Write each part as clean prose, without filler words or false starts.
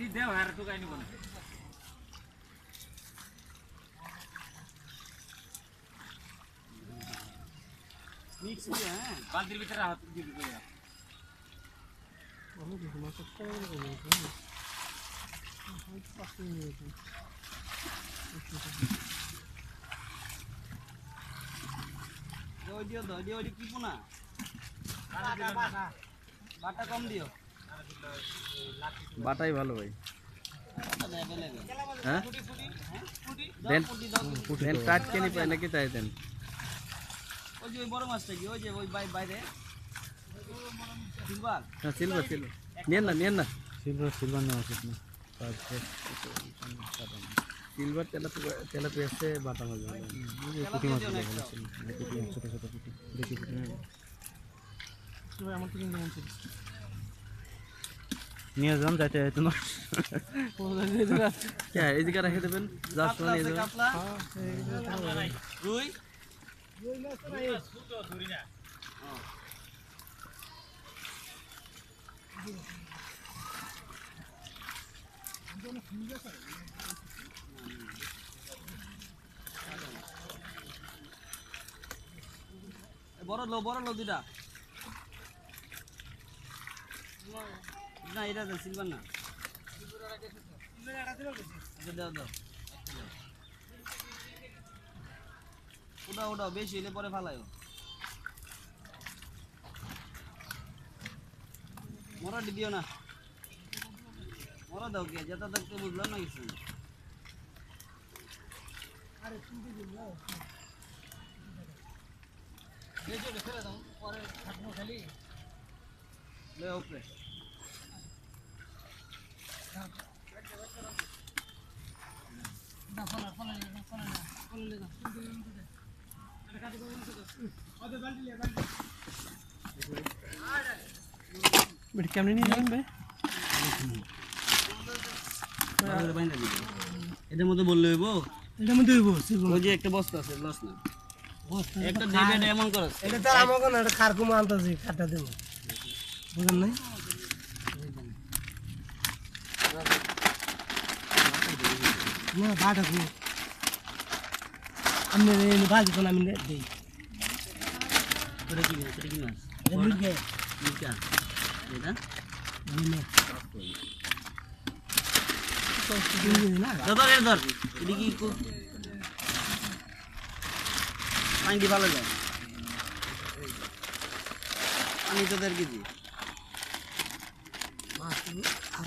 বাটা কম দিও বাটাই ভালো ভাই হ্যাঁ দেন কাট কে নি পায় নাকি তাই দেন ওই যে বড় মাছটা কি ওই যে ওই বাই বাইরে সিলভার হ্যাঁ সিলভার সিলভার নেন না সিলভার সিলভার না আছে না সিলভার তেলা পেছে বাটা ভালো পুটি মাছ ছোট ছোট পুটি দেখি তো আমার কিনে মন ছিল নিয়ে যান যাইতে তো না क्या এই জায়গা রেখে দেবেন জাস্ট নিয়ে যাবেন রুই রুই না ছোট ধরি না বড় লো দুইটা না এটা তো সিলভার না সিলভার আর কিছু না সিলভার আর দিলো কিছু আচ্ছা দাও ওটা বেশি হলে পরে ফালাইও মোরা দিও না মোরা দাও কে যেটা দেখতে বুঝলাম না কিছু আরে তুমি দিল না এই যে ছেড়ে দাও পরে খাটনো খালি লে ওপরে বুঝলাম না না বাটা কো আমনে এই বাজি কোন আমনে দেই করে কি না মিকা এটা নিয়ে সব কিছু না ধর এদিকে কি পানি দি ভালো যায় পানি তো দরকার কি মাছ আর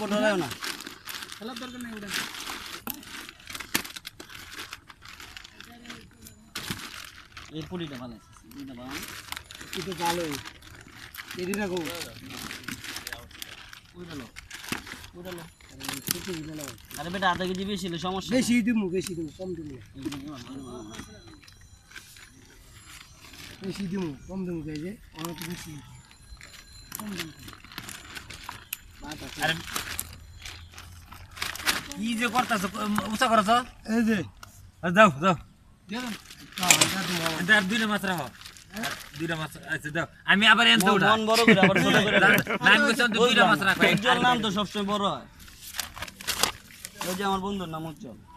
বড় নাও না খেলা দরকার নাই ওটা এই পুরিটা ভালো আছে এটা ভালো এটা ভালো এরি রাখো ওই ভালো কিছু দিন না আরে বেটা আধা কেজি বেশি ছিল সমস্যা বেশি দিমু কম দিমু গাইজ অনেক বেশি কম দিমু আরে ই যে করতাছ উচা করছ এই যে যাও দাও দুইটা মাছ আচ্ছা দাও আমি আবার এনতে উঠা মন বড় করে আবার ছোট করে নাম কইছো দুইটা মাছ রাখো একজন নাম তো সবসময় বড় হয় ওই যে আমার বন্ধুর নাম উজ্জ্বল